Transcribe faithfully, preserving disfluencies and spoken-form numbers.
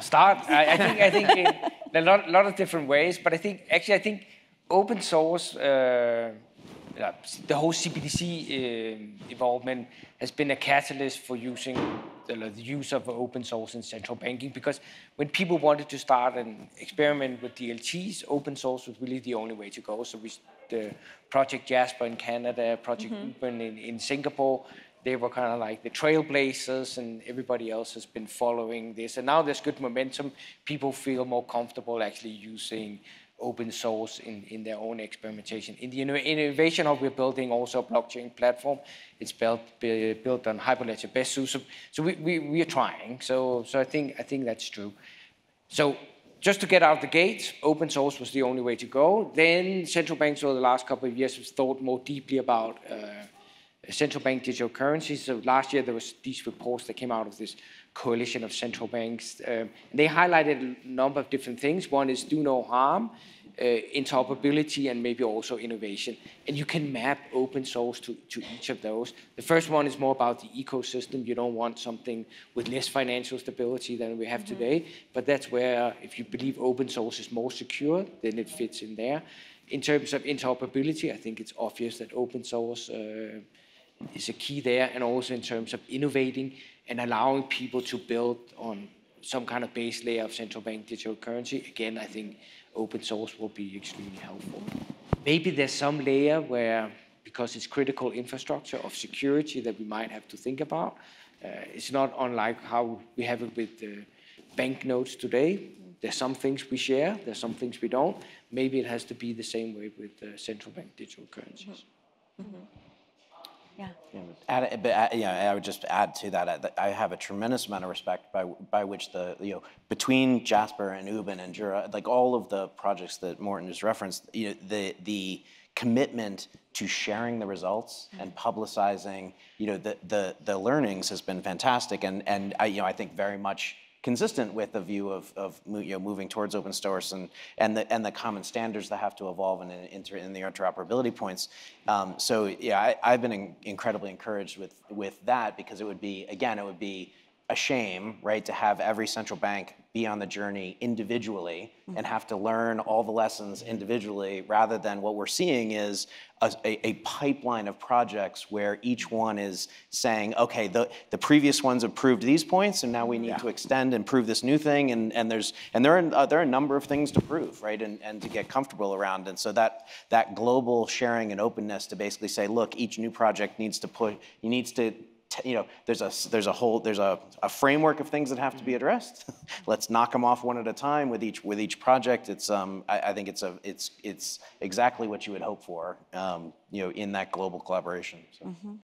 start. I, I think I think it, a lot, lot of different ways, but I think actually I think open source, uh, the whole C B D C uh, involvement has been a catalyst for using the, the use of open source in central banking, because when people wanted to start an experiment with D L Ts, open source was really the only way to go. So we, the Project Jasper in Canada, Project mm-hmm. Ubin in, in Singapore, they were kind of like the trailblazers, and everybody else has been following this. And now there's good momentum. People feel more comfortable actually using open source in, in their own experimentation. In the innovation hub, we're building also a blockchain platform. It's built built on Hyperledger Besu. So, so we, we, we are trying. So, so I think I think that's true. So just to get out of the gate, open source was the only way to go. Then central banks over the last couple of years have thought more deeply about uh, central bank digital currencies. So last year there was these reports that came out of this coalition of central banks. Um, they highlighted a number of different things. One is do no harm, uh, interoperability, and maybe also innovation. And you can map open source to, to each of those. The first one is more about the ecosystem. You don't want something with less financial stability than we have mm-hmm. today, but that's where if you believe open source is more secure, then it fits in there. In terms of interoperability, I think it's obvious that open source uh, is a key there, and also in terms of innovating and allowing people to build on some kind of base layer of central bank digital currency. Again, I think open source will be extremely helpful. Maybe there's some layer where, because it's critical infrastructure of security, that we might have to think about. Uh, it's not unlike how we have it with uh, banknotes today. There's some things we share, there's some things we don't. Maybe it has to be the same way with uh, central bank digital currencies. Mm-hmm. Mm-hmm. Yeah. Add, but uh, yeah, I would just add to that. I have a tremendous amount of respect by by which the you know between Jasper and Ubin and Jura, like all of the projects that Morten just referenced, you know, the the commitment to sharing the results and publicizing, you know, the the the learnings has been fantastic, and and I you know I think very much consistent with the view of, of you know, moving towards open source and, and, the, and the common standards that have to evolve in, in, in the interoperability points. Um, so yeah, I, I've been in, incredibly encouraged with, with that, because it would be, again, it would be a shame, right, to have every central bank be on the journey individually mm-hmm. and have to learn all the lessons individually, rather than what we're seeing is a, a, a pipeline of projects where each one is saying, okay, the, the previous ones approved these points, and now we need yeah. to extend and prove this new thing, and, and there's and there are uh, there are a number of things to prove, right, and, and to get comfortable around, and so that that global sharing and openness to basically say, look, each new project needs to put you needs to. You know, there's a there's a whole there's a, a framework of things that have to be addressed. Let's knock them off one at a time with each with each project. It's um I, I think it's a it's it's exactly what you would hope for um you know in that global collaboration. So. Mm-hmm.